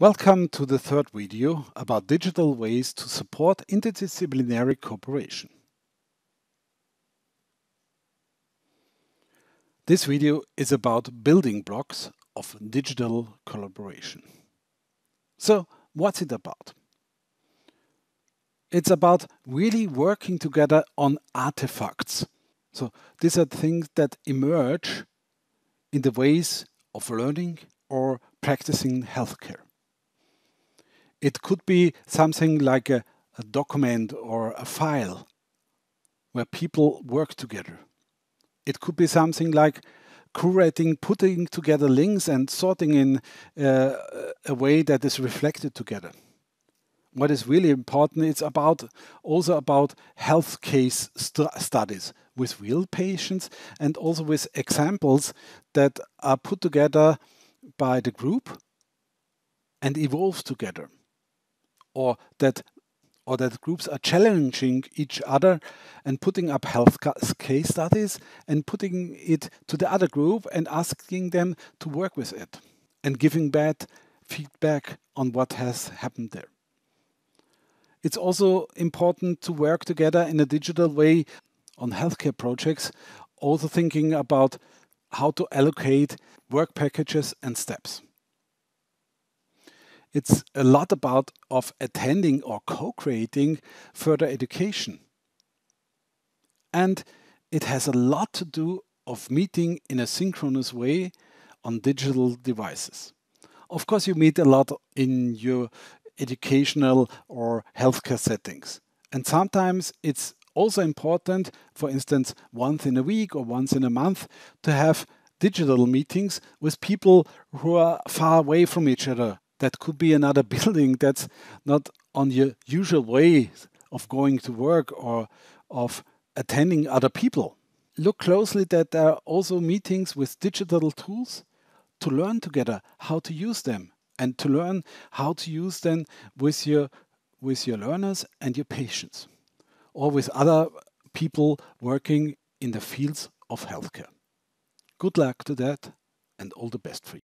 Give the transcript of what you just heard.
Welcome to the third video about digital ways to support interdisciplinary cooperation. This video is about building blocks of digital collaboration. So, what's it about? It's about really working together on artifacts. So, these are things that emerge in the ways of learning or practicing healthcare. It could be something like a document or a file where people work together. It could be something like curating, putting together links and sorting in a way that is reflected together. What is really important, it's also about health case studies with real patients and also with examples that are put together by the group and evolve together. Or that groups are challenging each other and putting up health case studies and putting it to the other group and asking them to work with it and giving bad feedback on what has happened there. It's also important to work together in a digital way on healthcare projects, also thinking about how to allocate work packages and steps. It's a lot about attending or co-creating further education. And it has a lot to do of meeting in a synchronous way on digital devices. Of course, you meet a lot in your educational or healthcare settings. And sometimes it's also important, for instance, once in a week or once in a month, to have digital meetings with people who are far away from each other. That could be another building that's not on your usual way of going to work or of attending other people. Look closely that there are also meetings with digital tools to learn together how to use them and to learn how to use them with your learners and your patients or with other people working in the fields of healthcare. Good luck to that and all the best for you.